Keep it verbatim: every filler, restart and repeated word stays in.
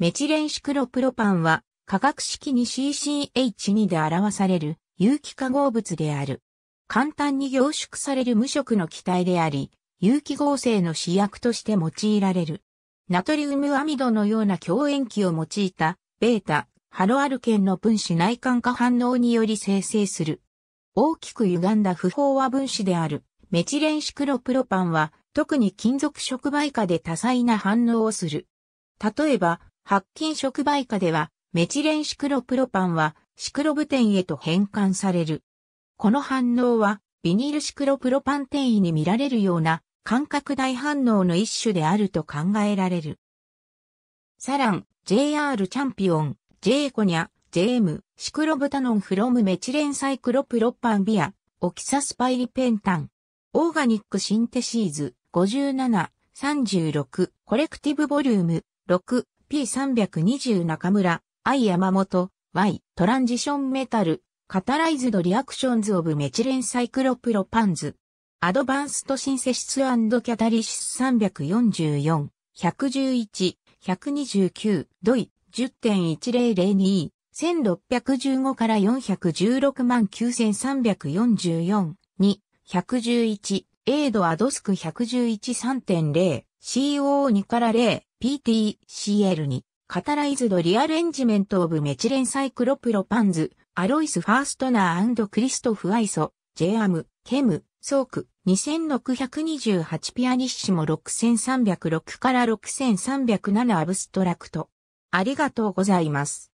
メチレンシクロプロパンは化学式に シーシーエイチツー で表される有機化合物である。簡単に凝縮される無色の気体であり、有機合成の試薬として用いられる。ナトリウムアミドのような強塩基を用いた、ベータ、ハロアルケンの分子内環化反応により生成する。大きく歪んだ不飽和分子である、メチレンシクロプロパンは、特に金属触媒化で多彩な反応をする。例えば、白金触媒化では、メチレンシクロプロパンは、シクロブテンへと変換される。この反応は、ビニルシクロプロパン転移に見られるような、間隔大反応の一種であると考えられる。サラン、ジェイアール チャンピオン、J コニャ、ジェーエム、シクロブタノンフロムメチレンサイクロプロパンビア、オキサスパイリペンタン。オーガニックシンテシーズ、ごじゅうなな、さんじゅうろく、コレクティブボリューム、ろく、ピーさんびゃくにじゅう 中村、I 山本、Y、トランジションメタル、カタライズドリアクションズオブメチレンサイクロプロパンズ。アドバンストシンセシス&キャタリシスさんびゃくよんじゅうよん、ひゃくじゅういち、ひゃくにじゅうきゅう、ドイ、じゅうてんいちぜろぜろに、せんろっぴゃくじゅうごからよんひゃくじゅうろくまんきゅうせんさんびゃくよんじゅうよん、に、ひゃくじゅういち、エイドアドスク ひゃくじゅういち さんてんぜろ、シーオーに からゼロ、ピーティーシーエルツー、カタライズドリアレンジメントオブメチレンサイクロプロパンズ、アロイス・ファーストナー&クリストフ・アイソ、ジェーエーエム、ケム、ソーク、にせんろっぴゃくにじゅうはちピアニッシモろくさんぜろろくからろくさんぜろななアブストラクト。ありがとうございます。